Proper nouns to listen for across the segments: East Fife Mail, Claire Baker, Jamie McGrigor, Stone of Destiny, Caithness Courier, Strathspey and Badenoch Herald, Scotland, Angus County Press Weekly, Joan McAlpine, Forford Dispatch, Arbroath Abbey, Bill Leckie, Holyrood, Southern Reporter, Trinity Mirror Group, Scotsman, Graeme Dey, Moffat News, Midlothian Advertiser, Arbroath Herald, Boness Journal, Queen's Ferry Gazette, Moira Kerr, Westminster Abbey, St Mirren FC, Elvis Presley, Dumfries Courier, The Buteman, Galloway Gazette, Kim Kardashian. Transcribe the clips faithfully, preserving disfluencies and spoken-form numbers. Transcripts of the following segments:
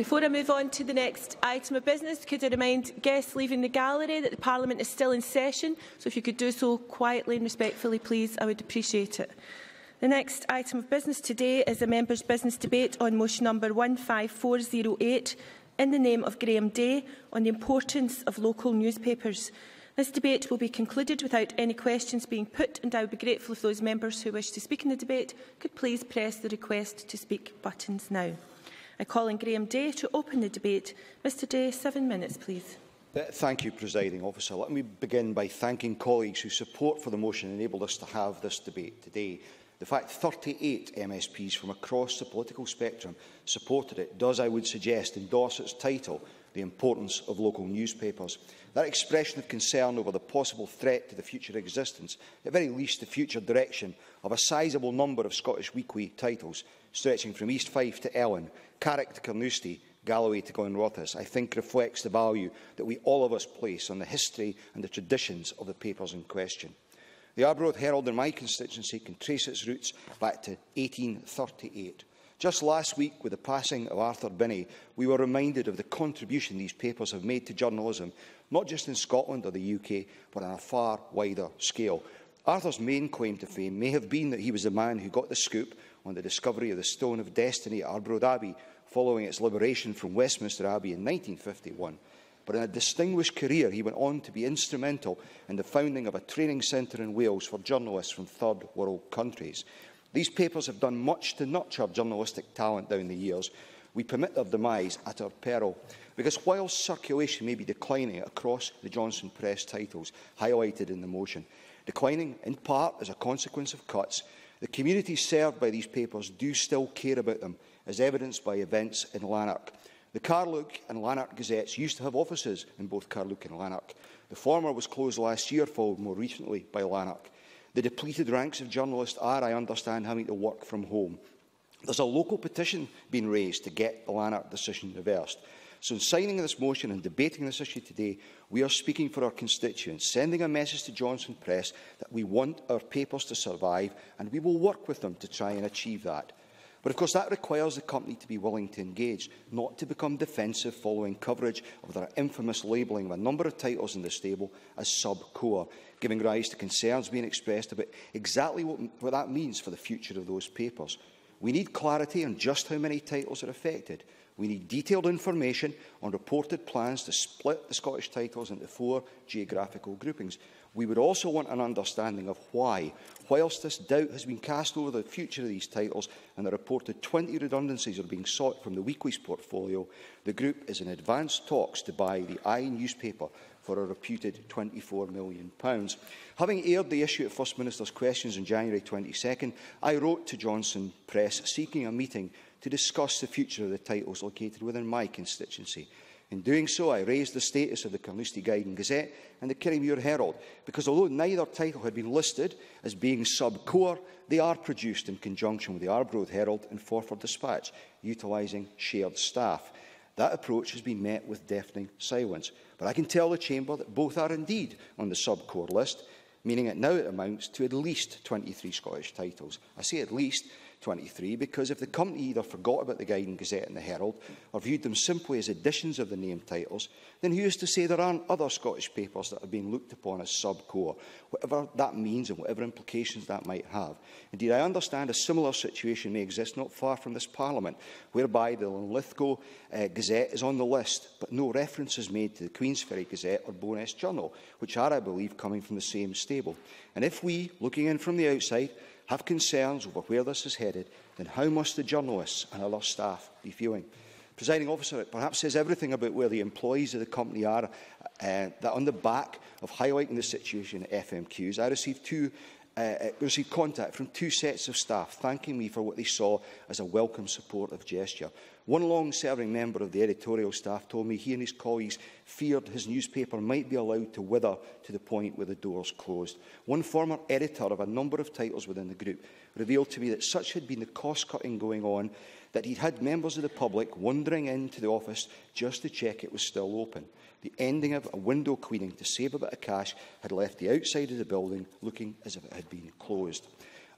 Before I move on to the next item of business, could I remind guests leaving the gallery that the Parliament is still in session, so if you could do so quietly and respectfully, please, I would appreciate it. The next item of business today is the members' business debate on motion number one five four zero eight, in the name of Graeme Dey, on the importance of local newspapers. This debate will be concluded without any questions being put, and I would be grateful if those members who wish to speak in the debate could please press the request to speak buttons now. I call on Graeme Dey to open the debate. Mr Dey, seven minutes, please. Thank you, Presiding Officer. Let me begin by thanking colleagues whose support for the motion enabled us to have this debate today. The fact thirty-eight M S Ps from across the political spectrum supported it does, I would suggest, endorse its title, The Importance of Local Newspapers. That expression of concern over the possible threat to the future existence, at very least the future direction, of a sizeable number of Scottish weekly titles, stretching from East Fife to Ellen, Carrick to Carnoustie, Galloway to Glenrothes, I think reflects the value that we all of us place on the history and the traditions of the papers in question. The Arbroath Herald in my constituency can trace its roots back to eighteen thirty-eight. Just last week, with the passing of Arthur Binney, we were reminded of the contribution these papers have made to journalism, not just in Scotland or the U K, but on a far wider scale. Arthur's main claim to fame may have been that he was the man who got the scoop on the discovery of the Stone of Destiny at Arbroath Abbey, following its liberation from Westminster Abbey in nineteen fifty-one. But in a distinguished career, he went on to be instrumental in the founding of a training centre in Wales for journalists from third world countries. These papers have done much to nurture journalistic talent down the years. We permit their demise at our peril, because while circulation may be declining across the Johnston Press titles highlighted in the motion, declining in part as a consequence of cuts, the communities served by these papers do still care about them, as evidenced by events in Lanark. The Carluke and Lanark Gazettes used to have offices in both Carluke and Lanark. The former was closed last year, followed more recently by Lanark. The depleted ranks of journalists are, I understand, having to work from home. There's a local petition being raised to get the Lanark decision reversed. So in signing this motion and debating this issue today, we are speaking for our constituents, sending a message to Johnston Press that we want our papers to survive, and we will work with them to try and achieve that. But of course that requires the company to be willing to engage, not to become defensive following coverage of their infamous labelling of a number of titles in this stable as sub-core, giving rise to concerns being expressed about exactly what, what that means for the future of those papers. We need clarity on just how many titles are affected. We need detailed information on reported plans to split the Scottish titles into four geographical groupings. We would also want an understanding of why, whilst this doubt has been cast over the future of these titles and the reported twenty redundancies are being sought from the weekly's portfolio, the group is in advanced talks to buy the I newspaper for a reputed twenty-four million pounds. Having aired the issue at First Minister's Questions on January twenty-second, I wrote to Johnston Press seeking a meeting to discuss the future of the titles located within my constituency. In doing so, I raised the status of the Carnoustie-Guide and Gazette and the Kirymuir Herald, because although neither title had been listed as being sub-core, they are produced in conjunction with the Arbroath Herald and Forford Dispatch, utilising shared staff. That approach has been met with deafening silence, but I can tell the Chamber that both are indeed on the sub-core list, meaning it now amounts to at least twenty-three Scottish titles. I say at least twenty-three because if the company either forgot about the Guide and Gazette and the Herald or viewed them simply as additions of the named titles, then who is to say there aren't other Scottish papers that have been looked upon as sub-core, whatever that means and whatever implications that might have. Indeed, I understand a similar situation may exist not far from this Parliament, whereby the Linlithgow uh, Gazette is on the list, but no reference is made to the Queen's Ferry Gazette or Boness Journal, which are, I believe, coming from the same stable. And if we, looking in from the outside, have concerns over where this is headed, then how must the journalists and other staff be feeling? Presiding Officer, it perhaps says everything about where the employees of the company are, uh, that on the back of highlighting the situation at F M Qs, I received, two, uh, received contact from two sets of staff thanking me for what they saw as a welcome supportive gesture. One long-serving member of the editorial staff told me he and his colleagues feared his newspaper might be allowed to wither to the point where the doors closed. One former editor of a number of titles within the group revealed to me that such had been the cost-cutting going on that he'd had members of the public wandering into the office just to check it was still open. The ending of a window cleaning to save a bit of cash had left the outside of the building looking as if it had been closed.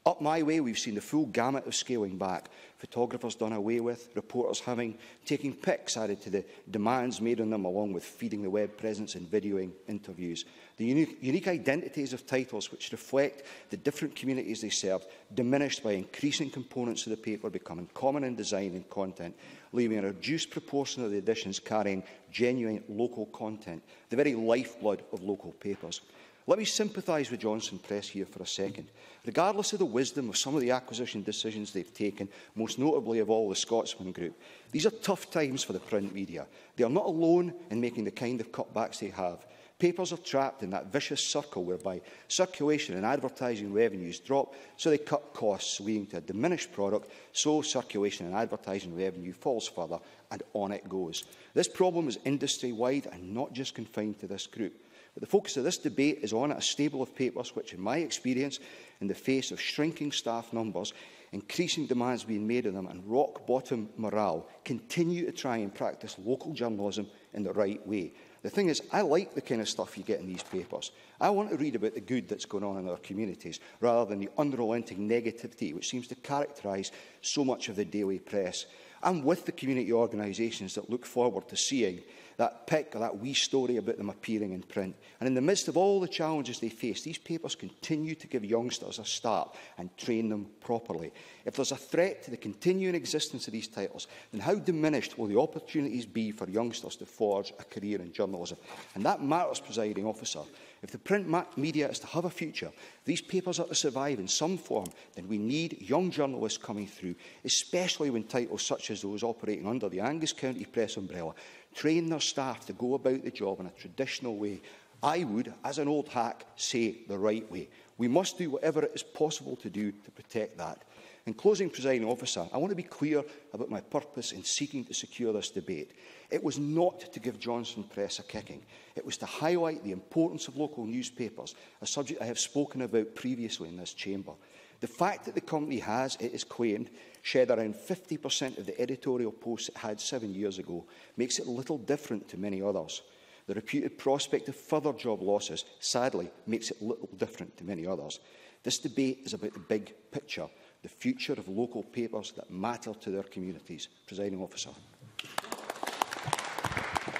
Up my way, we've seen the full gamut of scaling back. Photographers done away with, reporters having taking pics added to the demands made on them, along with feeding the web presence and videoing interviews. The unique, unique identities of titles which reflect the different communities they serve, diminished by increasing components of the paper becoming common in design and content, leaving a reduced proportion of the editions carrying genuine local content, the very lifeblood of local papers. Let me sympathise with Johnston Press here for a second. Regardless of the wisdom of some of the acquisition decisions they've taken, most notably of all the Scotsman group, these are tough times for the print media. They are not alone in making the kind of cutbacks they have. Papers are trapped in that vicious circle whereby circulation and advertising revenues drop, so they cut costs, leading to a diminished product, so circulation and advertising revenue falls further, and on it goes. This problem is industry-wide and not just confined to this group. But the focus of this debate is on a stable of papers which, in my experience, in the face of shrinking staff numbers, increasing demands being made on them and rock-bottom morale, continue to try and practice local journalism in the right way. The thing is, I like the kind of stuff you get in these papers. I want to read about the good that's going on in our communities, rather than the unrelenting negativity which seems to characterise so much of the daily press. I'm with the community organisations that look forward to seeing that pic or that wee story about them appearing in print. And in the midst of all the challenges they face, these papers continue to give youngsters a start and train them properly. If there's a threat to the continuing existence of these titles, then how diminished will the opportunities be for youngsters to forge a career in journalism? And that matters, Presiding Officer. If the print media is to have a future, these papers are to survive in some form, then we need young journalists coming through, especially when titles such as those operating under the Angus County Press umbrella train their staff to go about the job in a traditional way. I would, as an old hack, say the right way. We must do whatever it is possible to do to protect that. In closing, Presiding Officer, I want to be clear about my purpose in seeking to secure this debate. It was not to give Johnston Press a kicking. It was to highlight the importance of local newspapers, a subject I have spoken about previously in this chamber. The fact that the company has, it is claimed, shed around fifty percent of the editorial posts it had seven years ago makes it little different to many others. The reputed prospect of further job losses, sadly, makes it little different to many others. This debate is about the big picture, the future of local papers that matter to their communities. Presiding Officer.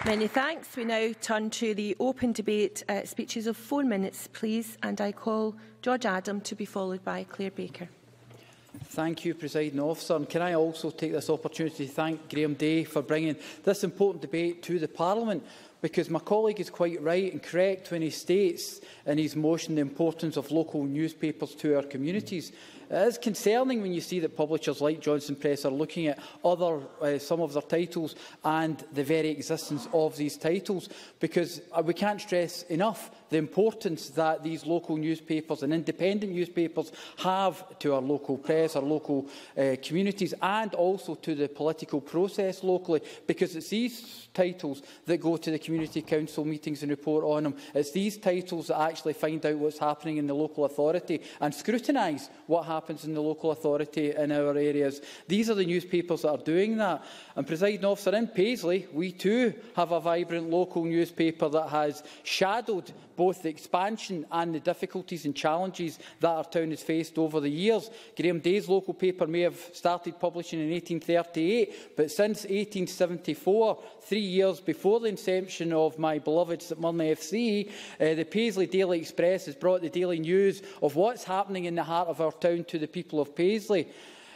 Many thanks. We now turn to the open debate uh, speeches of four minutes, please. And I call George Adam to be followed by Claire Baker. Thank you, Presiding Officer. And can I also take this opportunity to thank Graeme Dey for bringing this important debate to the Parliament? Because my colleague is quite right and correct when he states in his motion the importance of local newspapers to our communities. It is concerning when you see that publishers like Johnston Press are looking at other, uh, some of their titles and the very existence of these titles, because we can't stress enough the importance that these local newspapers and independent newspapers have to our local press, our local uh, communities, and also to the political process locally, because it's these titles that go to the community council meetings and report on them. It's these titles that actually find out what's happening in the local authority and scrutinise what happens in the local authority in our areas. These are the newspapers that are doing that. And, Presiding Officer, in Paisley, we too have a vibrant local newspaper that has shadowed both the expansion and the difficulties and challenges that our town has faced over the years. Graeme Dey's local paper may have started publishing in eighteen thirty-eight, but since eighteen seventy-four, three years before the inception of my beloved St Mirren F C, uh, the Paisley Daily Express has brought the daily news of what's happening in the heart of our town to the people of Paisley.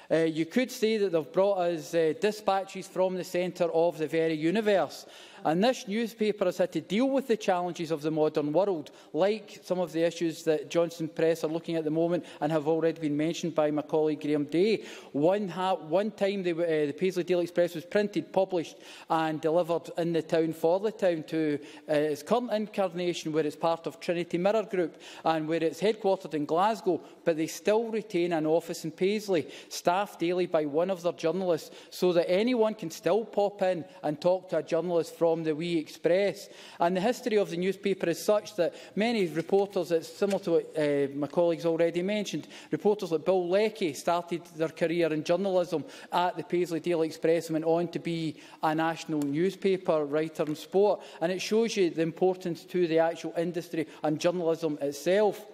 Uh, you could say that they've brought us uh, dispatches from the centre of the very universe. And this newspaper has had to deal with the challenges of the modern world, like some of the issues that Johnston Press are looking at the moment and have already been mentioned by my colleague Graeme Dey. One, one time they, uh, the Paisley Daily Express was printed, published and delivered in the town for the town to uh, its current incarnation, where it's part of Trinity Mirror Group and where it's headquartered in Glasgow, but they still retain an office in Paisley, staffed daily by one of their journalists, so that anyone can still pop in and talk to a journalist from From the Wee Express. And the history of the newspaper is such that many reporters, it's similar to what uh, my colleagues already mentioned, reporters like Bill Leckie started their career in journalism at the Paisley Daily Express and went on to be a national newspaper writer in sport. And it shows you the importance to the actual industry and journalism itself.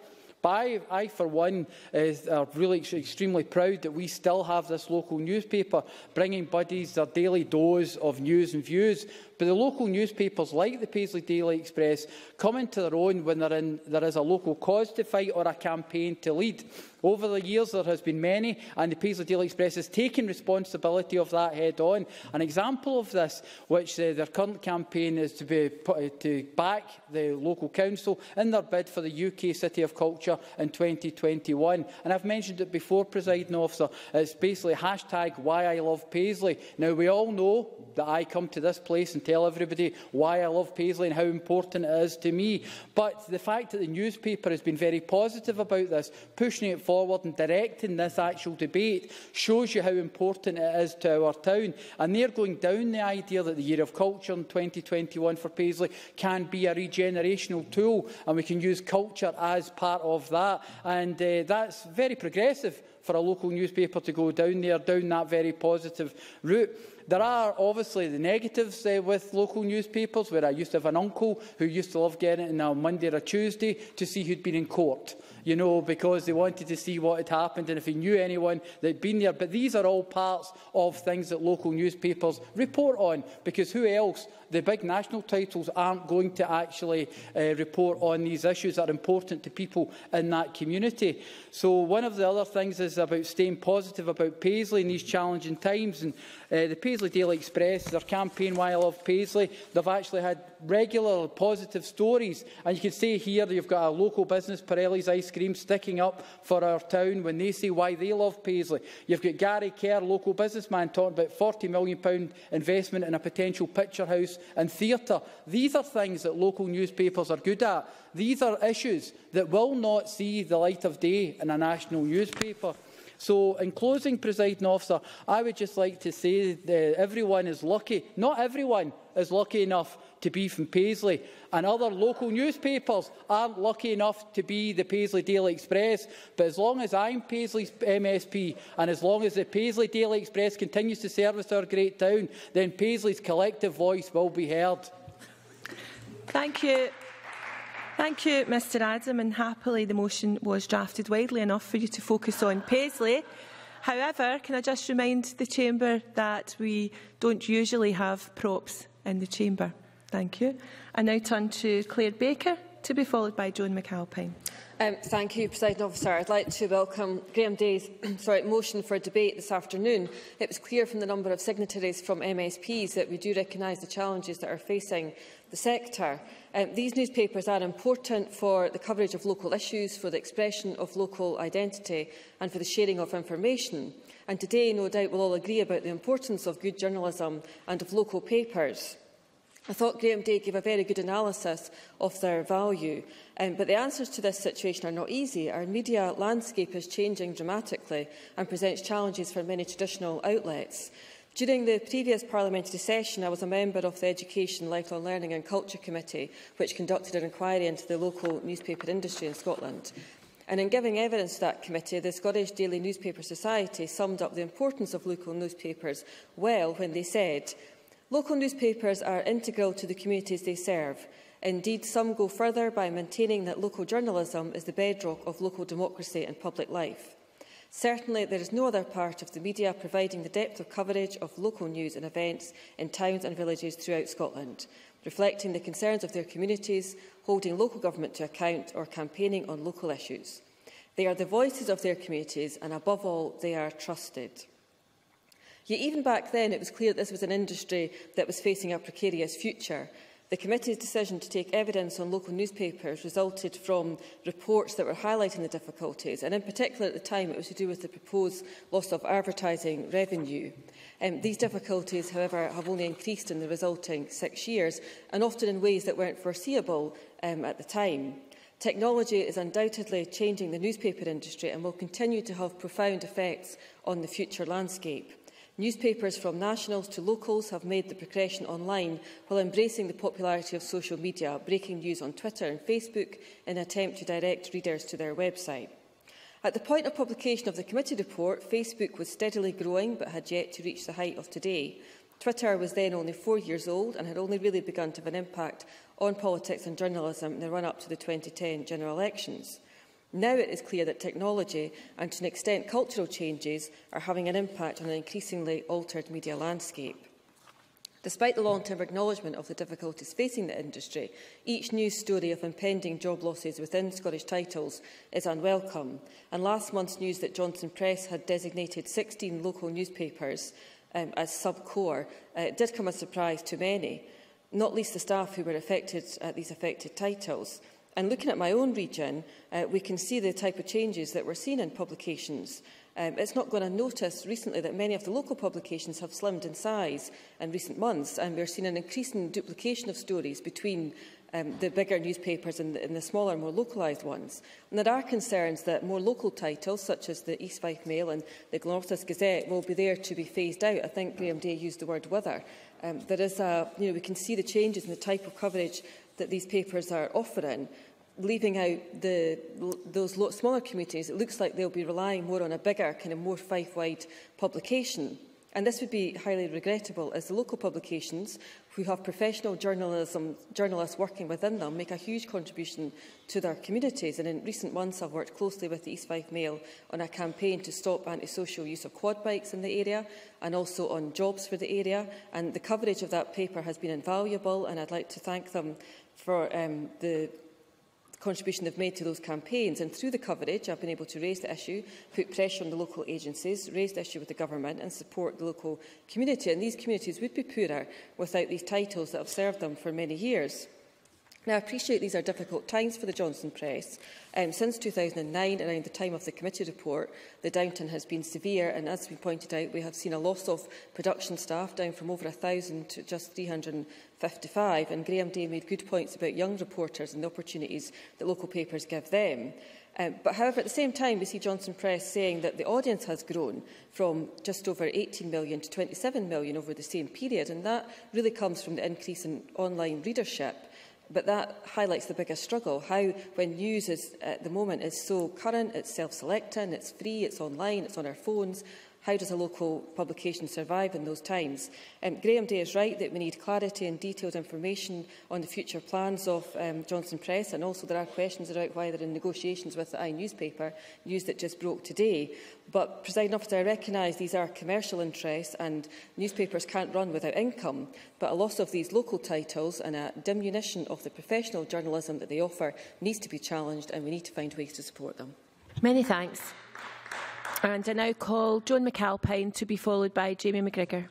But I, I for one, is, are really extremely proud that we still have this local newspaper bringing buddies their daily dose of news and views. But the local newspapers, like the Paisley Daily Express, come into their own when they're in, there is a local cause to fight or a campaign to lead. Over the years, there has been many, and the Paisley Daily Express has taken responsibility of that head-on. An example of this, which uh, their current campaign is to, be put, uh, to back the local council in their bid for the U K City of Culture in twenty twenty-one. And I've mentioned it before, Presiding Officer. It's basically hashtag why I love Paisley. Now, we all know that I come to this place and tell everybody why I love Paisley and how important it is to me. But the fact that the newspaper has been very positive about this, pushing it forward and directing this actual debate, shows you how important it is to our town. And they're going down the idea that the Year of Culture in twenty twenty-one for Paisley can be a regenerational tool, and we can use culture as part of that. And uh, that's very progressive for a local newspaper to go down there, down that very positive route. There are obviously the negatives uh, with local newspapers, where I used to have an uncle who used to love getting it on a Monday or a Tuesday to see who'd been in court, you know, because they wanted to see what had happened and if he knew anyone that had been there. But these are all parts of things that local newspapers report on, because who else? The big national titles aren't going to actually uh, report on these issues that are important to people in that community. So one of the other things is about staying positive about Paisley in these challenging times. And uh, the Paisley Daily Express, their campaign, Why I Love Paisley, they've actually had regular positive stories. And you can see here that you've got a local business, Pirelli's Ice Cream, sticking up for our town when they say why they love Paisley. You've got Gary Kerr, local businessman, talking about forty million pound investment in a potential picture house and theatre. These are things that local newspapers are good at. These are issues that will not see the light of day in a national newspaper. So, in closing, Presiding Officer, I would just like to say that everyone is lucky. Not everyone is lucky enough to be from Paisley, and other local newspapers aren't lucky enough to be the Paisley Daily Express. But as long as I'm Paisley's M S P, and as long as the Paisley Daily Express continues to service our great town, then Paisley's collective voice will be heard. Thank you. Thank you, Mr Adam, and happily the motion was drafted widely enough for you to focus on Paisley. However, can I just remind the Chamber that we don't usually have props in the Chamber. Thank you. I now turn to Claire Baker, to be followed by Joan McAlpine. Um, thank you, Presiding Officer. I'd like to welcome Graeme Dey's sorry, motion for debate this afternoon. It was clear from the number of signatories from M S Ps that we do recognise the challenges that are facing the sector. Um, these newspapers are important for the coverage of local issues, for the expression of local identity and for the sharing of information. And today, no doubt, we'll all agree about the importance of good journalism and of local papers. I thought Graeme Dey gave a very good analysis of their value, um, but the answers to this situation are not easy. Our media landscape is changing dramatically and presents challenges for many traditional outlets. During the previous parliamentary session, I was a member of the Education, Lifelong Learning and Culture Committee, which conducted an inquiry into the local newspaper industry in Scotland. And in giving evidence to that committee, the Scottish Daily Newspaper Society summed up the importance of local newspapers well when they said, "Local newspapers are integral to the communities they serve. Indeed, some go further by maintaining that local journalism is the bedrock of local democracy and public life. Certainly, there is no other part of the media providing the depth of coverage of local news and events in towns and villages throughout Scotland, reflecting the concerns of their communities, holding local government to account or campaigning on local issues. They are the voices of their communities and, above all, they are trusted." Yet even back then, it was clear that this was an industry that was facing a precarious future. The committee's decision to take evidence on local newspapers resulted from reports that were highlighting the difficulties, and in particular at the time it was to do with the proposed loss of advertising revenue. Um, these difficulties, however, have only increased in the resulting six years, and often in ways that weren't foreseeable um, at the time. Technology is undoubtedly changing the newspaper industry and will continue to have profound effects on the future landscape. Newspapers from nationals to locals have made the progression online while embracing the popularity of social media, breaking news on Twitter and Facebook in an attempt to direct readers to their website. At the point of publication of the committee report, Facebook was steadily growing but had yet to reach the height of today. Twitter was then only four years old and had only really begun to have an impact on politics and journalism in the run-up to the twenty ten general elections. Now it is clear that technology and, to an extent, cultural changes are having an impact on an increasingly altered media landscape. Despite the long-term acknowledgement of the difficulties facing the industry, each news story of impending job losses within Scottish titles is unwelcome, and last month's news that Johnston Press had designated sixteen local newspapers um, as sub-core uh, did come as a surprise to many, not least the staff who were affected at these affected titles. And looking at my own region, uh, we can see the type of changes that were seen in publications. Um, it's not gone unnoticed recently that many of the local publications have slimmed in size in recent months, and we're seeing an increasing duplication of stories between um, the bigger newspapers and the, and the smaller, more localised ones. And there are concerns that more local titles, such as the East Fife Mail and the Carnoustie-Guide and Gazette, will be there to be phased out. I think Graeme Dey used the word wither. Um, there is a, you know, we can see the changes in the type of coverage that these papers are offering, leaving out the, those lot smaller communities. It looks like they'll be relying more on a bigger, kind of more Fife-wide publication. And this would be highly regrettable, as the local publications, who have professional journalism, journalists working within them, make a huge contribution to their communities. And in recent months, I've worked closely with the East Fife Mail on a campaign to stop antisocial use of quad bikes in the area, and also on jobs for the area. And the coverage of that paper has been invaluable, and I'd like to thank them for um, the contribution they've made to those campaigns. And through the coverage, I've been able to raise the issue, put pressure on the local agencies, raise the issue with the government and support the local community. And these communities would be poorer without these titles that have served them for many years. Now, I appreciate these are difficult times for the Johnston Press. Um, since two thousand nine, around the time of the committee report, the downturn has been severe, and as has been pointed out, we have seen a loss of production staff, down from over one thousand to just three hundred fifty-five, and Graeme Dey made good points about young reporters and the opportunities that local papers give them. Um, but however, at the same time, we see Johnston Press saying that the audience has grown from just over eighteen million to twenty-seven million over the same period, and that really comes from the increase in online readership. But that highlights the biggest struggle, how when news is, at the moment is so current, it's self-selecting, it's free, it's online, it's on our phones, how does a local publication survive in those times? Um, Graeme Dey is right that we need clarity and detailed information on the future plans of um, Johnston Press, and also there are questions about why they're in negotiations with the I newspaper, news that just broke today. But, Presiding Officer, I recognise these are commercial interests and newspapers can't run without income, but a loss of these local titles and a diminution of the professional journalism that they offer needs to be challenged, and we need to find ways to support them. Many thanks. And I now call Joan McAlpine to be followed by Jamie McGrigor.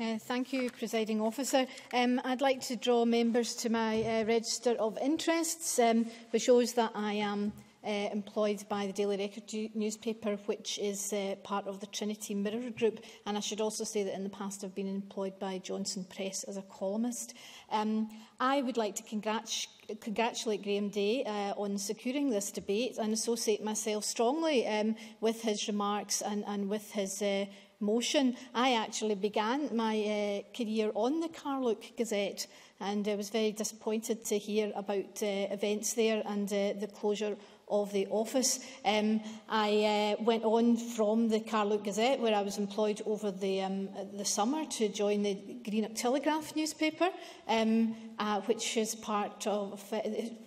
Uh, thank you, Presiding Officer. Um, I'd like to draw members to my uh, register of interests, um, which shows that I am uh, employed by the Daily Record newspaper, which is uh, part of the Trinity Mirror Group. And I should also say that in the past I've been employed by Johnston Press as a columnist. Um, I would like to congrat- congratulate Graeme Dey uh, on securing this debate, and associate myself strongly um, with his remarks and, and with his uh, motion. I actually began my uh, career on the Carluke Gazette, and I was very disappointed to hear about uh, events there and uh, the closure of the office. Um, I uh, went on from the Carluke Gazette, where I was employed over the, um, the summer, to join the Greenock Telegraph newspaper, um, uh, which is part of uh,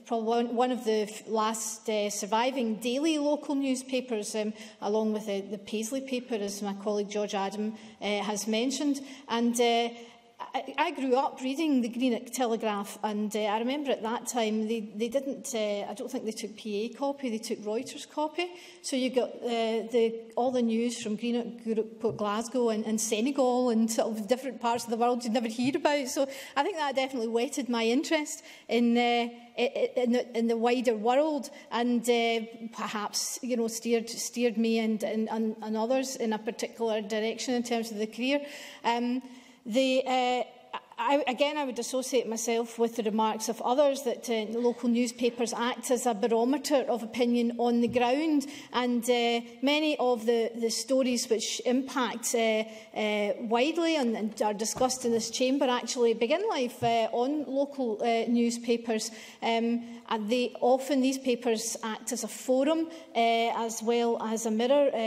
probably one of the last uh, surviving daily local newspapers, um, along with the, the Paisley paper, as my colleague George Adam uh, has mentioned. And uh, I grew up reading the Greenock Telegraph, and uh, I remember at that time they, they didn't, uh, I don't think they took P A copy, they took Reuters copy. So you got uh, the, all the news from Greenock, Glasgow and, and Senegal and sort of different parts of the world you'd never hear about. So I think that definitely whetted my interest in uh, In the, in the wider world, and uh, perhaps, you know, steered steered me and, and, and others in a particular direction in terms of the career. Um, the uh, I, again, I would associate myself with the remarks of others that uh, local newspapers act as a barometer of opinion on the ground, and uh, many of the, the stories which impact uh, uh, widely and, and are discussed in this chamber actually begin life uh, on local uh, newspapers. Um, and they often, these papers act as a forum uh, as well as a mirror uh,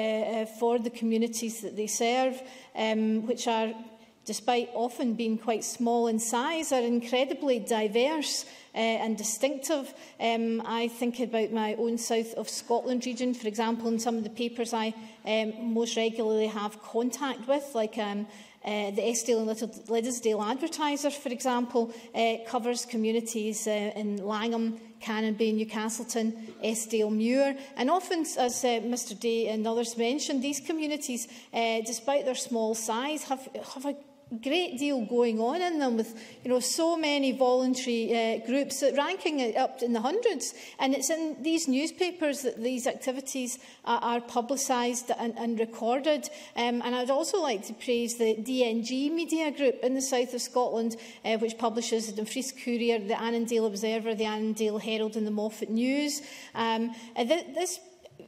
uh, for the communities that they serve, um, which are, despite often being quite small in size, are incredibly diverse, uh, and distinctive. Um, I think about my own South of Scotland region, for example, in some of the papers I um, most regularly have contact with, like um, Uh, the Eskdale and Little Liddesdale Advertiser, for example, uh, covers communities uh, in Langham, Cannonbay, Newcastleton, Eskdale, Muir, and often, as uh, Mister Dey and others mentioned, these communities, uh, despite their small size, have, have a great deal going on in them, with you know so many voluntary uh, groups ranking up in the hundreds, and it's in these newspapers that these activities are, are publicised and, and recorded. Um, and I'd also like to praise the D N G media group in the south of Scotland, uh, which publishes the Dumfries Courier, the Annandale Observer, the Annandale Herald, and the Moffat News. Um, th this.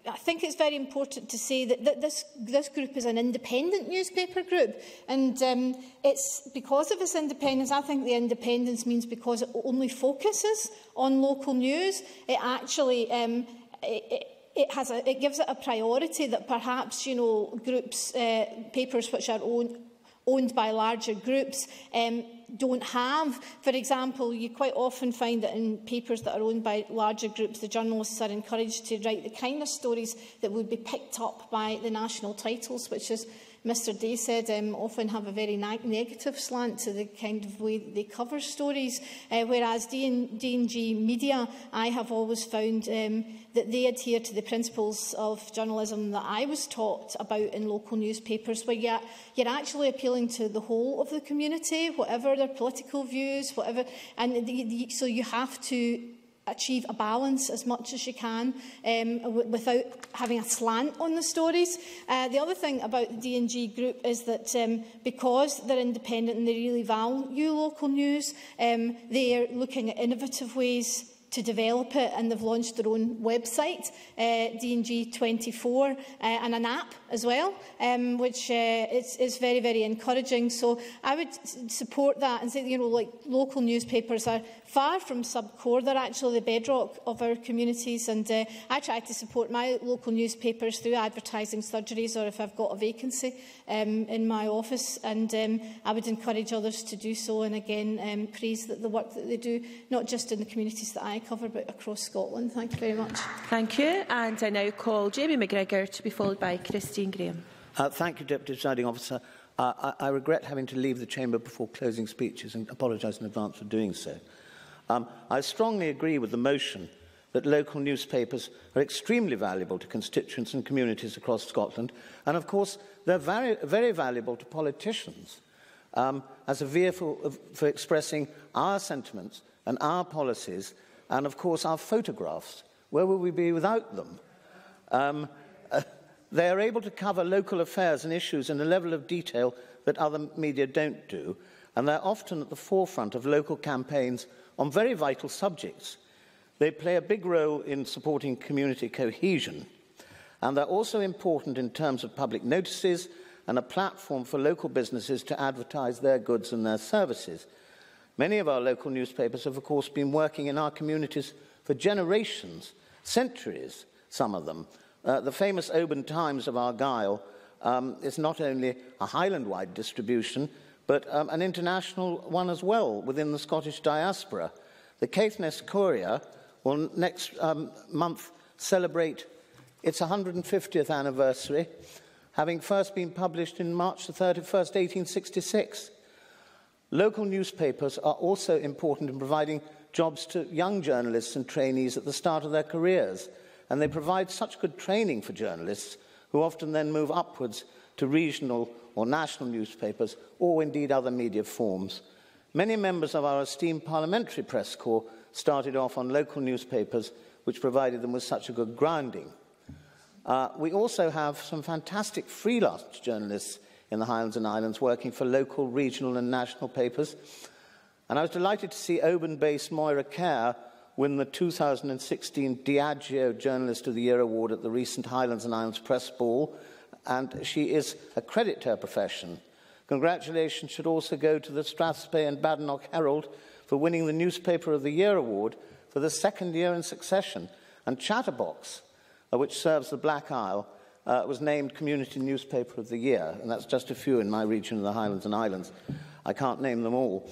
I think it's very important to say that, that this, this group is an independent newspaper group, and um, it's because of its independence. I think the independence means because it only focuses on local news. It actually um, it, it, It, has a, it gives it a priority that perhaps you know groups, uh, papers which are own, owned by larger groups, um, don't have. For example, you quite often find that in papers that are owned by larger groups, the journalists are encouraged to write the kind of stories that would be picked up by the national titles, which, as Mister Dey said, um, often have a very negative slant to the kind of way that they cover stories, uh, whereas D N G Media, I have always found um, that they adhere to the principles of journalism that I was taught about in local newspapers, where you're, you're actually appealing to the whole of the community, whatever their political views, whatever, and the, the, so you have to achieve a balance as much as you can um, without having a slant on the stories. Uh, the other thing about the D N G group is that um, because they're independent and they really value local news, um, they're looking at innovative ways to develop it, and they've launched their own website, uh, D N G twenty-four, uh, and an app as well, um, which uh, is, is very, very encouraging. So I would support that and say, you know, like local newspapers are far from subcore; they're actually the bedrock of our communities. And uh, I try to support my local newspapers through advertising surgeries, or if I've got a vacancy um, in my office. And um, I would encourage others to do so. And again, um, praise that the work that they do, not just in the communities that I cover but across Scotland. Thank you very much. Thank you. And I now call Jamie McGrigor to be followed by Christine Graham. Uh, thank you, Deputy Presiding Officer. Uh, I, I regret having to leave the chamber before closing speeches and apologise in advance for doing so. Um, I strongly agree with the motion that local newspapers are extremely valuable to constituents and communities across Scotland, and of course they're very, very valuable to politicians um, as a vehicle for, for expressing our sentiments and our policies, and of course our photographs. Where would we be without them? Um, uh, they are able to cover local affairs and issues in a level of detail that other media don't do, and they're often at the forefront of local campaigns on very vital subjects. They play a big role in supporting community cohesion, and they're also important in terms of public notices and a platform for local businesses to advertise their goods and their services. Many of our local newspapers have, of course, been working in our communities for generations, centuries, some of them. Uh, the famous Oban Times of Argyll um, is not only a Highland-wide distribution, but um, an international one as well within the Scottish diaspora. The Caithness Courier will next um, month celebrate its one hundred fiftieth anniversary, having first been published in March the thirty-first, eighteen sixty-six. Local newspapers are also important in providing jobs to young journalists and trainees at the start of their careers, and they provide such good training for journalists who often then move upwards to regional or national newspapers, or indeed other media forms. Many members of our esteemed parliamentary press corps started off on local newspapers, which provided them with such a good grounding. Uh, we also have some fantastic freelance journalists in the Highlands and Islands working for local, regional and national papers. And I was delighted to see Oban-based Moira Kerr win the two thousand sixteen Diageo Journalist of the Year award at the recent Highlands and Islands Press Ball, and she is a credit to her profession. Congratulations should also go to the Strathspey and Badenoch Herald for winning the Newspaper of the Year award for the second year in succession, and Chatterbox, which serves the Black Isle, Uh, was named Community Newspaper of the Year, and that's just a few in my region of the Highlands and Islands. I can't name them all.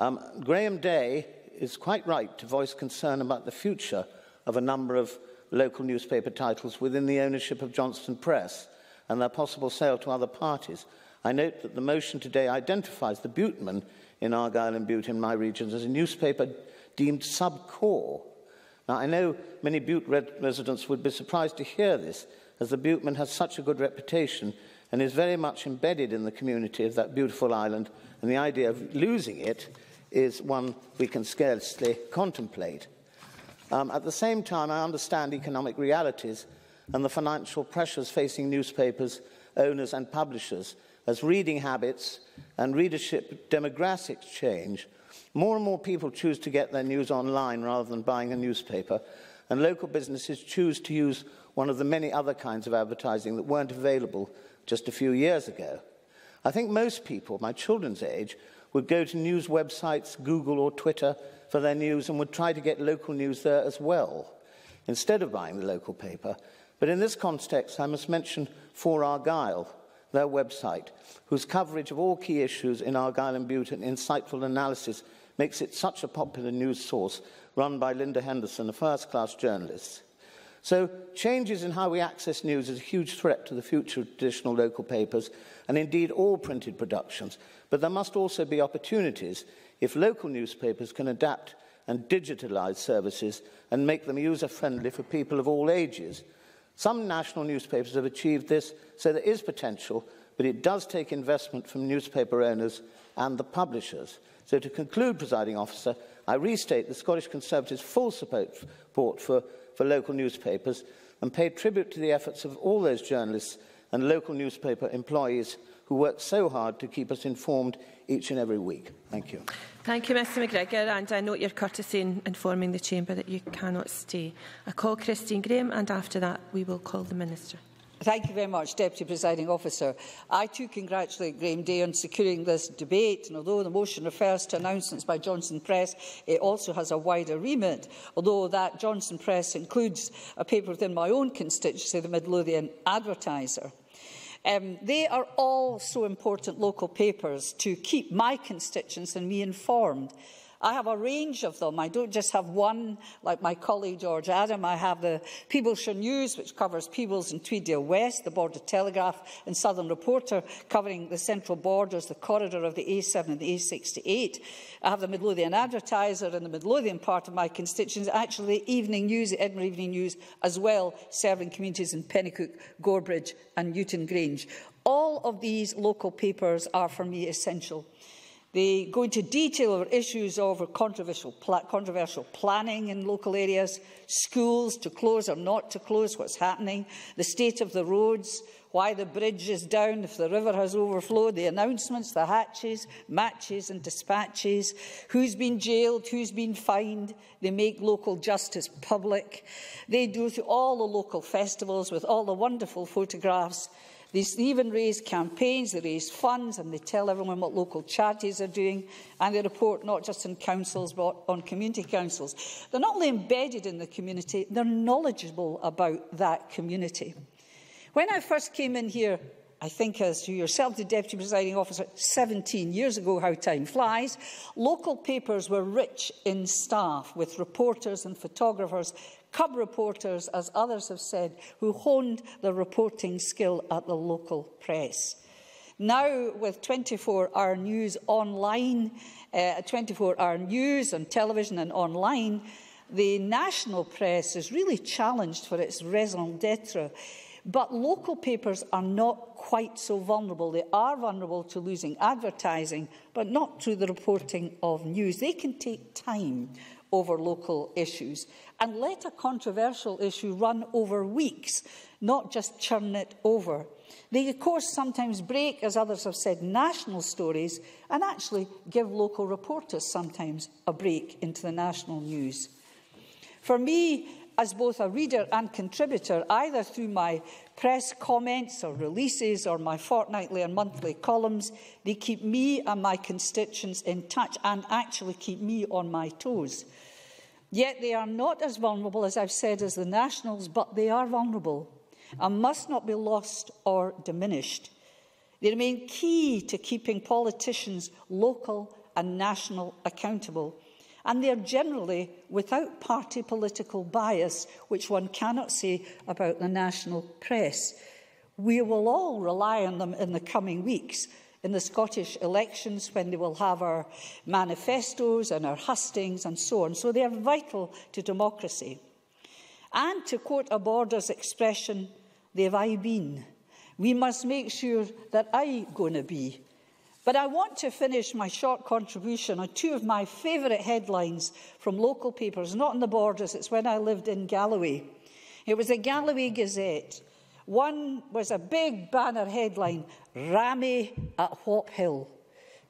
Um, Graeme Dey is quite right to voice concern about the future of a number of local newspaper titles within the ownership of Johnston Press and their possible sale to other parties. I note that the motion today identifies the Buteman in Argyll and Bute in my region as a newspaper deemed sub-core. Now, I know many Bute residents would be surprised to hear this, as the Buteman has such a good reputation and is very much embedded in the community of that beautiful island, and the idea of losing it is one we can scarcely contemplate. Um, at the same time, I understand economic realities and the financial pressures facing newspapers, owners and publishers, as reading habits and readership demographics change. More and more people choose to get their news online rather than buying a newspaper, and local businesses choose to use one of the many other kinds of advertising that weren't available just a few years ago. I think most people, my children's age, would go to news websites, Google or Twitter for their news, and would try to get local news there as well, instead of buying the local paper. But in this context, I must mention For Argyll, their website, whose coverage of all key issues in Argyll and Bute and insightful analysis makes it such a popular news source, run by Linda Henderson, a first-class journalist. So changes in how we access news is a huge threat to the future of traditional local papers and indeed all printed productions. But there must also be opportunities if local newspapers can adapt and digitalise services and make them user-friendly for people of all ages. Some national newspapers have achieved this, so there is potential, but it does take investment from newspaper owners and the publishers. So to conclude, Presiding Officer, I restate the Scottish Conservatives' full support for, for local newspapers and pay tribute to the efforts of all those journalists and local newspaper employees who work so hard to keep us informed each and every week. Thank you. Thank you, Mr McGrigor, and I note your courtesy in informing the Chamber that you cannot stay. I call Christine Graham, and after that we will call the Minister. Thank you very much, Deputy Presiding Officer. I too congratulate Graeme Dey on securing this debate, and although the motion refers to announcements by Johnston Press, it also has a wider remit, although that Johnston Press includes a paper within my own constituency, the Midlothian Advertiser. Um, they are all so important local papers to keep my constituents and me informed. I have a range of them. I don't just have one, like my colleague George Adam. I have the Peebleshire News, which covers Peebles and Tweeddale West, the Border Telegraph and Southern Reporter, covering the central borders, the corridor of the A seven and the A sixty-eight. I have the Midlothian Advertiser and the Midlothian part of my constituents. Actually, the Evening News, the Edinburgh Evening News, as well, serving communities in Pennycook, Gorebridge and Newton Grange. All of these local papers are, for me, essential. They go into detail over issues over controversial, pla controversial planning in local areas, schools to close or not to close, what's happening, the state of the roads, why the bridge is down, if the river has overflowed, the announcements, the hatches, matches and dispatches, who's been jailed, who's been fined. They make local justice public. They do through all the local festivals with all the wonderful photographs. They even raise campaigns, they raise funds, and they tell everyone what local charities are doing, and they report not just in councils but on community councils. They're not only embedded in the community, they're knowledgeable about that community. When I first came in here, I think as you yourself, the Deputy Presiding Officer, seventeen years ago, how time flies, local papers were rich in staff with reporters and photographers, cub reporters, as others have said, who honed their reporting skill at the local press. Now, with twenty-four hour news online, twenty-four hour news on television and online, the national press is really challenged for its raison d'etre. But local papers are not quite so vulnerable. They are vulnerable to losing advertising, but not to the reporting of news. They can take time over local issues and let a controversial issue run over weeks, not just churn it over. They, of course, sometimes break, as others have said, national stories and actually give local reporters sometimes a break into the national news. For me, as both a reader and contributor, either through my press comments or releases or my fortnightly and monthly columns, they keep me and my constituents in touch and actually keep me on my toes. Yet they are not as vulnerable, as I've said, as the nationals, but they are vulnerable and must not be lost or diminished. They remain key to keeping politicians local and national accountable. and they are generally without party political bias, which one cannot say about the national press. We will all rely on them in the coming weeks, in the Scottish elections, when they will have our manifestos and our hustings and so on. So they are vital to democracy. And to quote a Border's expression, they've I been. We must make sure that I gonna be. But I want to finish my short contribution on two of my favourite headlines from local papers, not in the Borders, it's when I lived in Galloway. It was the Galloway Gazette. One was a big banner headline, Rammy at Whop Hill.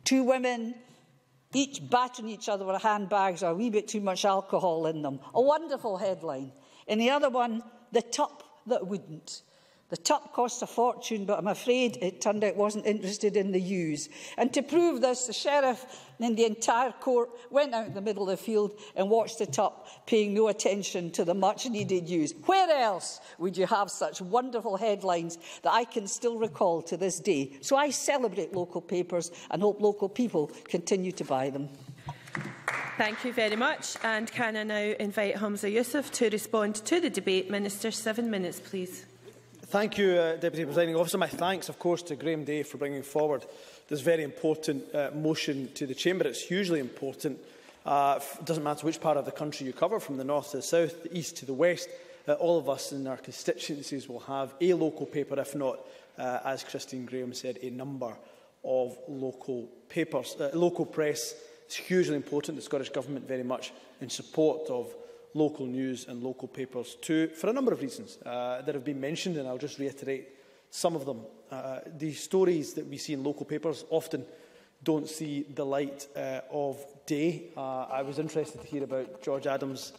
Two women, each battering each other with handbags or a wee bit too much alcohol in them. A wonderful headline. And the other one, the tup that wouldn't. The tup cost a fortune, but I'm afraid it turned out wasn't interested in the ewes. And to prove this, the sheriff and the entire court went out in the middle of the field and watched the tup, paying no attention to the much-needed ewes. Where else would you have such wonderful headlines that I can still recall to this day? So I celebrate local papers and hope local people continue to buy them. Thank you very much. And can I now invite Humza Yousaf to respond to the debate? Minister, seven minutes, please. Thank you, uh, Deputy Presiding Officer. My thanks, of course, to Graeme Dey for bringing forward this very important uh, motion to the Chamber. It's hugely important. Uh, it doesn't matter which part of the country you cover, from the north to the south, the east to the west, uh, all of us in our constituencies will have a local paper, if not, uh, as Christine Graham said, a number of local papers. Uh, local press is hugely important. The Scottish Government very much in support of local news and local papers too, for a number of reasons uh, that have been mentioned, and I'll just reiterate some of them. Uh, the stories that we see in local papers often don't see the light uh, of day. Uh, I was interested to hear about George Adam's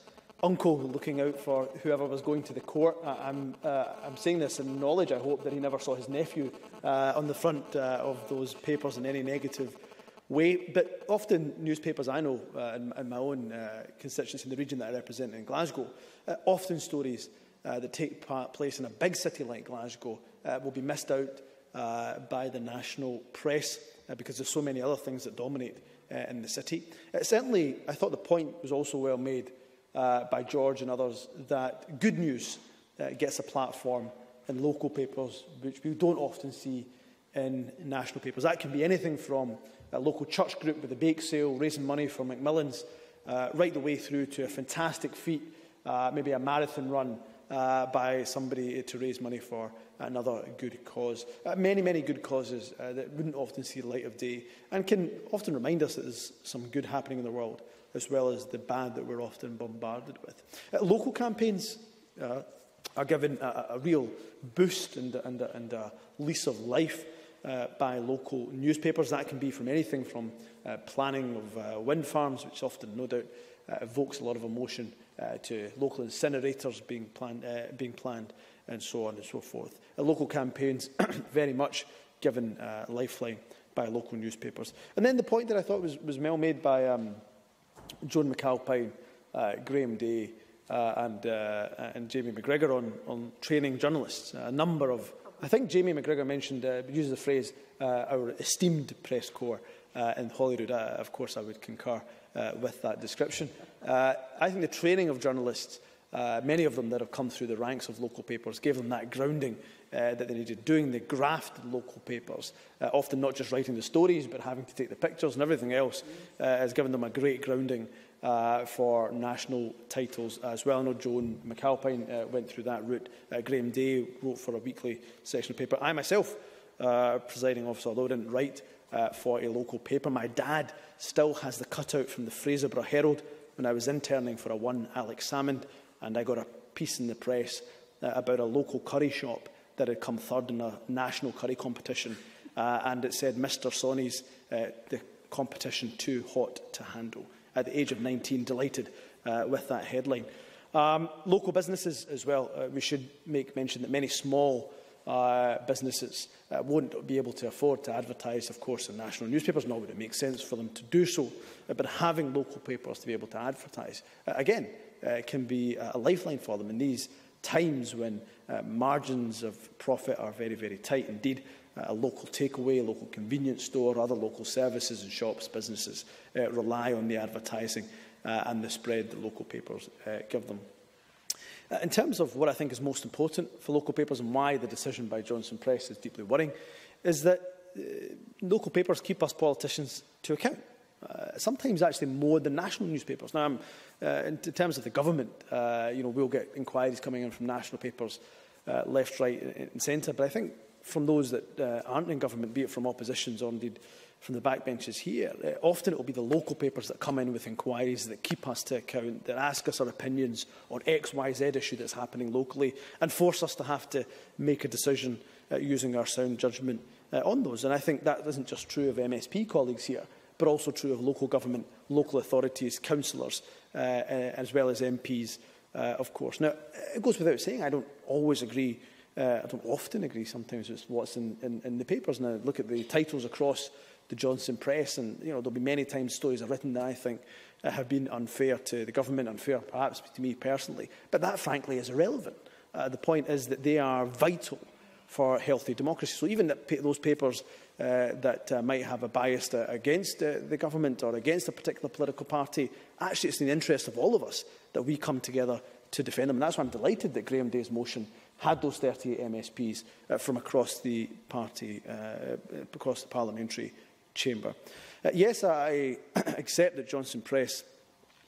uncle looking out for whoever was going to the court. Uh, I'm, uh, I'm saying this in knowledge, I hope, that he never saw his nephew uh, on the front uh, of those papers in any negative way. But often newspapers I know uh, in, in my own uh, constituency in the region that I represent in Glasgow, uh, often stories uh, that take part, place in a big city like Glasgow uh, will be missed out uh, by the national press uh, because there's so many other things that dominate uh, in the city. Uh, certainly, I thought the point was also well made uh, by George and others that good news uh, gets a platform in local papers, which we don't often see in national papers. That can be anything from a local church group with a bake sale, raising money for Macmillan's, uh, right the way through to a fantastic feat, uh, maybe a marathon run uh, by somebody to raise money for another good cause. Uh, many, many good causes uh, that wouldn't often see the light of day and can often remind us that there's some good happening in the world, as well as the bad that we're often bombarded with. Uh, local campaigns uh, are given a, a real boost and, and, and a lease of life Uh, by local newspapers. That can be from anything from uh, planning of uh, wind farms, which often, no doubt, uh, evokes a lot of emotion, uh, to local incinerators being, plan uh, being planned, and so on and so forth. Uh, local campaigns very much given uh, lifeline by local newspapers. And then the point that I thought was, was well made by um, Joan McAlpine, uh, Graeme Dey uh, and, uh, and Jamie McGrigor on, on training journalists. A number of I think Jamie McGrigor mentioned, uh, uses the phrase, uh, our esteemed press corps uh, in Holyrood. Uh, of course, I would concur uh, with that description. Uh, I think the training of journalists, uh, many of them that have come through the ranks of local papers, gave them that grounding uh, that they needed, doing the graft in local papers, uh, often not just writing the stories, but having to take the pictures and everything else, uh, has given them a great grounding Uh, for national titles as well. I know Joan McAlpine uh, went through that route. Uh, Graeme Dey wrote for a weekly section of paper. I myself, uh, presiding officer, although I didn't write uh, for a local paper, my dad still has the cutout from the Arbroath Herald when I was interning for a one Alex Salmond, and I got a piece in the press uh, about a local curry shop that had come third in a national curry competition, uh, and it said, Mister Sonny's, uh, the competition too hot to handle. At the age of nineteen, delighted uh, with that headline. Um, local businesses as well. Uh, we should make mention that many small uh, businesses uh, won't be able to afford to advertise, of course, in national newspapers, nor would it make sense for them to do so. Uh, but having local papers to be able to advertise, uh, again, uh, can be a lifeline for them in these times when uh, margins of profit are very, very tight indeed. A local takeaway, a local convenience store, other local services and shops, businesses uh, rely on the advertising uh, and the spread that local papers uh, give them. Uh, in terms of what I think is most important for local papers and why the decision by Johnston Press is deeply worrying, is that uh, local papers keep us politicians to account. Uh, sometimes actually more than national newspapers. Now, um, uh, in terms of the government, uh, you know, we'll get inquiries coming in from national papers, uh, left, right and centre. But I think from those that uh, aren't in government, be it from oppositions or indeed from the backbenches here, uh, often it will be the local papers that come in with inquiries that keep us to account, that ask us our opinions on X, Y, Z issue that's happening locally and force us to have to make a decision uh, using our sound judgment uh, on those. And I think that isn't just true of M S P colleagues here, but also true of local government, local authorities, councillors, uh, as well as M Ps, uh, of course. Now, it goes without saying, I don't always agree, uh, I don't often agree sometimes with what's in, in, in the papers. Now, look at the titles across the Johnston Press, and you know, there'll be many times stories are written that I think uh, have been unfair to the government, unfair perhaps to me personally, but that frankly is irrelevant. Uh, the point is that they are vital for healthy democracy. So even that pa those papers uh, that uh, might have a bias uh, against uh, the government or against a particular political party, actually it's in the interest of all of us that we come together to defend them. And that's why I'm delighted that Graeme Dey's motion had those thirty-eight M S Ps uh, from across the party, uh, across the parliamentary chamber. Uh, yes, I accept that Johnston Press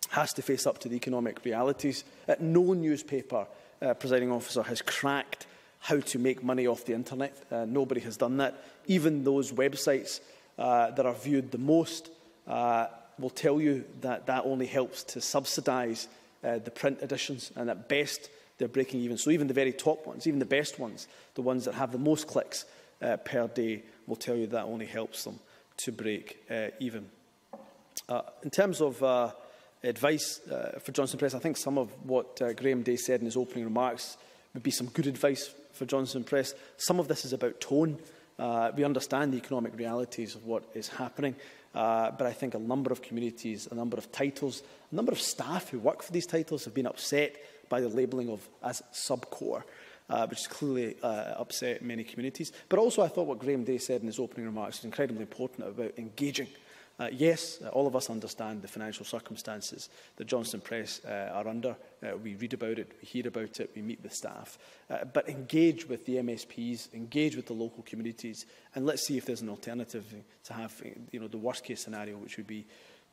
has to face up to the economic realities. Uh, no newspaper, uh, presiding officer, has cracked how to make money off the internet. Uh, nobody has done that. Even those websites uh, that are viewed the most uh, will tell you that that only helps to subsidise uh, the print editions, and at best they're breaking even. So even the very top ones, even the best ones, the ones that have the most clicks uh, per day, will tell you that only helps them to break uh, even. Uh, in terms of uh, advice uh, for Johnston Press, I think some of what uh, Graeme Dey said in his opening remarks would be some good advice for Johnston Press. Some of this is about tone. Uh, we understand the economic realities of what is happening, uh, but I think a number of communities, a number of titles, a number of staff who work for these titles have been upset by the labelling of as subcore, uh, which has clearly uh, upset many communities. But also I thought what Graeme Dey said in his opening remarks was incredibly important about engaging. Uh, yes, uh, all of us understand the financial circumstances that Johnston Press uh, are under. Uh, we read about it, we hear about it, we meet with staff. Uh, but engage with the M S Ps, engage with the local communities, and let's see if there's an alternative to have, you know, the worst-case scenario, which would be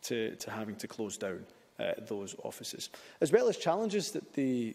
to, to having to close down uh, those offices. As well as challenges that the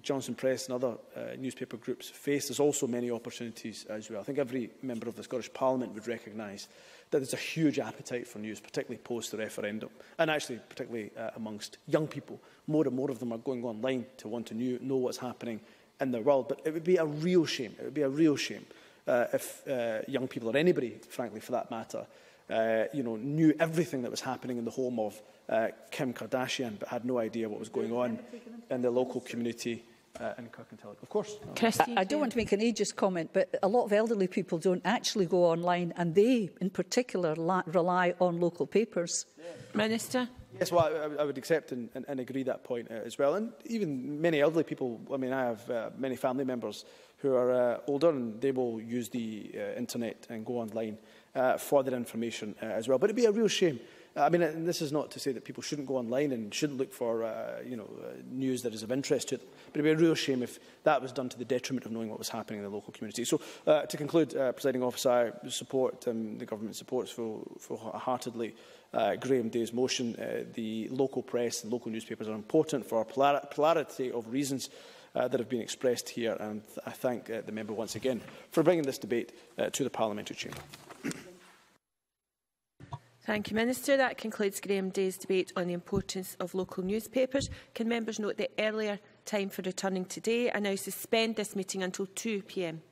Johnston Press and other uh, newspaper groups face, there's also many opportunities as well. I think every member of the Scottish Parliament would recognise that there's a huge appetite for news, particularly post the referendum, and actually particularly uh, amongst young people. More and more of them are going online to want to new, know what's happening in their world. But it would be a real shame, it would be a real shame uh, if uh, young people, or anybody, frankly, for that matter, uh, you know, knew everything that was happening in the home of uh, Kim Kardashian, but had no idea what was going on in their local community. Uh, and of course. No. I, I don't want to make an ageist comment, but a lot of elderly people don't actually go online, and they, in particular, rely on local papers. Yeah. Minister? Yes, well, I, I would accept and, and, and agree that point uh, as well. And even many elderly people, I mean, I have uh, many family members who are uh, older, and they will use the uh, internet and go online uh, for their information uh, as well. But it would be a real shame. I mean, and this is not to say that people shouldn't go online and shouldn't look for, uh, you know, uh, news that is of interest to them. But it would be a real shame if that was done to the detriment of knowing what was happening in the local community. So, uh, to conclude, uh, Presiding Officer, I support, um, the government supports full, full-heartedly uh, Graeme Dey's motion. Uh, the local press and local newspapers are important for a plurality of reasons uh, that have been expressed here. And I thank uh, the member once again for bringing this debate uh, to the parliamentary chamber. Thank you, Minister. That concludes Graeme Dey's debate on the importance of local newspapers. Can members note the earlier time for returning today? I now suspend this meeting until two p m